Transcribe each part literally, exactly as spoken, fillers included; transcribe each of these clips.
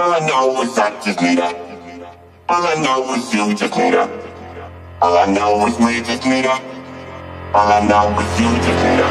All I know is I just need up. All I know is you just need up. All I know is we just need up. All I know is you just need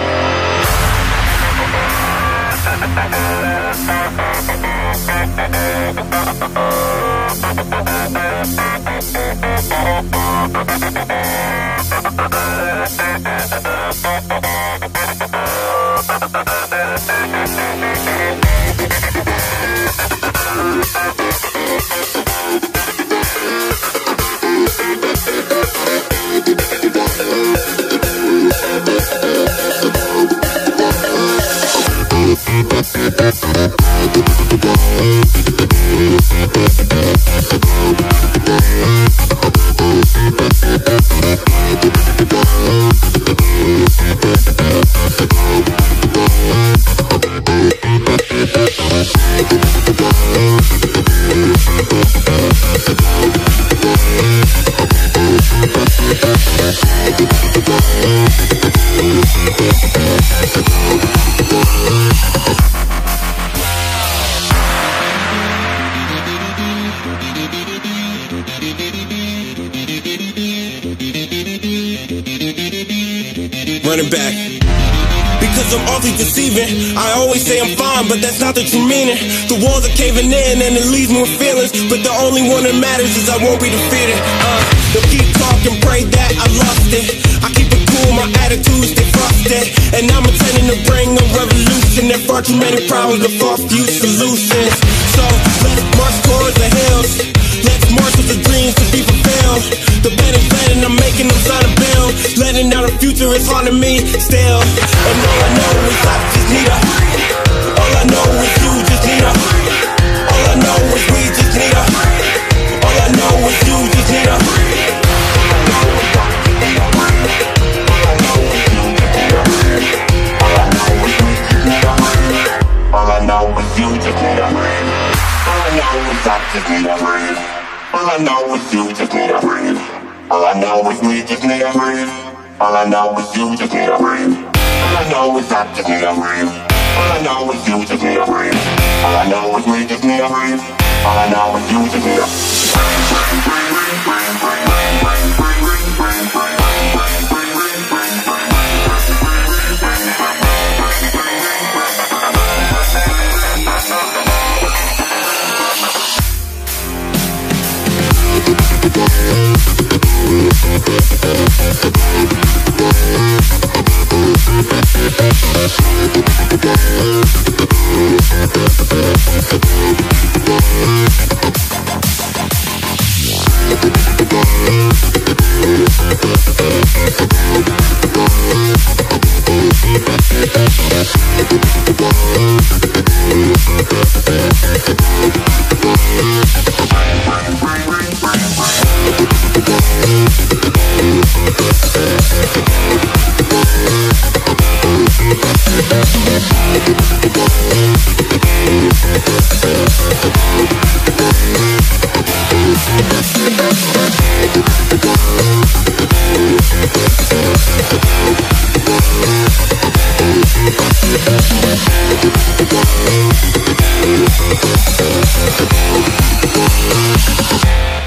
running back, because I'm awfully deceiving. I always say I'm fine, but that's not the true meaning. The walls are caving in and it leaves me with feelings, but the only one that matters is I won't be defeated. Uh, they'll keep talking, pray that I lost it. I keep it cool, my attitudes they frosted, and I'm intending to bring a revolution. There are far too many problems, but far few solutions. So let's march towards the hills. Let's march with the dreams to be fulfilled. The better planning, I'm making them sign a bill. Letting out a future is haunting me still. And all I know is I just need her. All I know is you just need her. All I know is we just need her. All I know is you just need her. All I know is you just need her. All I know is I just need her. All I know is you just need a friend. All I know is we just need a friend. All I know is you just need a friend. All I know is I just need a friend. All I know is you just need a friend. All I know is we just need a friend. All I know is you just need a friend. We'll be right back.